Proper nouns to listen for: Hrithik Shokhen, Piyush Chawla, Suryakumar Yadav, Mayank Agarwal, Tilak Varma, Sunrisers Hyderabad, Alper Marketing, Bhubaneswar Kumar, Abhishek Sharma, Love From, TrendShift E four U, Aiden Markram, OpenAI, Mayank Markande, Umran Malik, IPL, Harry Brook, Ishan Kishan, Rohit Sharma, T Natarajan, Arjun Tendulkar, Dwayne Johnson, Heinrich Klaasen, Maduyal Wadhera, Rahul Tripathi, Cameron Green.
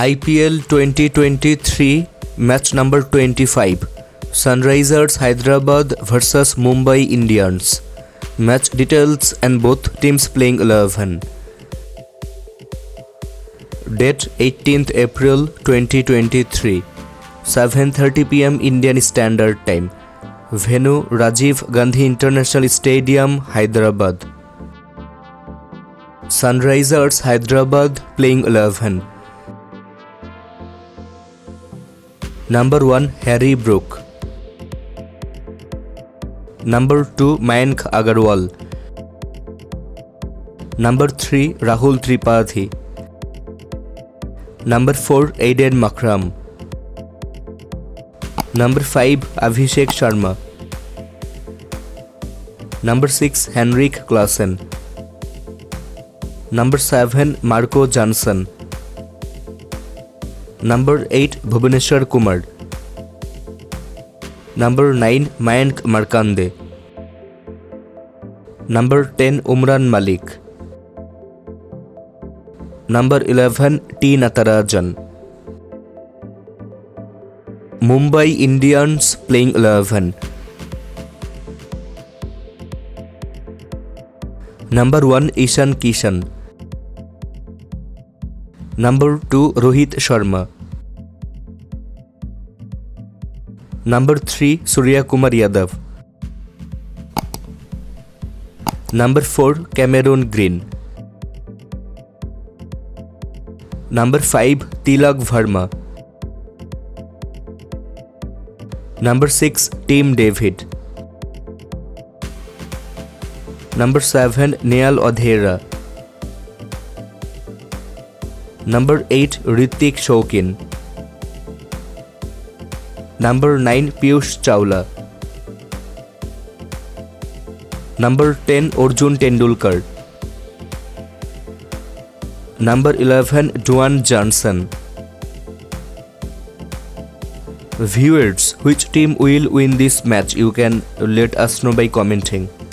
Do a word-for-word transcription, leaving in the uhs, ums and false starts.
I P L twenty twenty-three match number twenty-five, Sunrisers Hyderabad versus Mumbai Indians. Match details and both teams playing eleven. Date eighteenth April twenty twenty-three, seven thirty p m Indian Standard Time. Venue Rajiv Gandhi International Stadium, Hyderabad. Sunrisers Hyderabad playing eleven. Number one, Harry Brook. Number two, Mayank Agarwal. Number three, Rahul Tripathi. Number four, Aiden Markram. Number five, Abhishek Sharma. Number six, Heinrich Klaasen. Number seven, Marco Jansen. Number eight, Bhubaneswar Kumar. Number nine, Mayank Markande. Number ten, Umran Malik. Number eleven, T Natarajan. Mumbai Indians playing eleven. Number one, Ishan Kishan. Number two, Rohit Sharma. Number three, Suryakumar Yadav. Number four, Cameron Green. Number five, Tilak Varma. Number six, Tim David. Number seven, Maduyal Wadhera. Number eight, Hrithik Shokhen. Number nine, Piyush Chawla. Number ten, Arjun Tendulkar. Number eleven, Dwayne Johnson. Viewers, which team will win this match? You can let us know by commenting.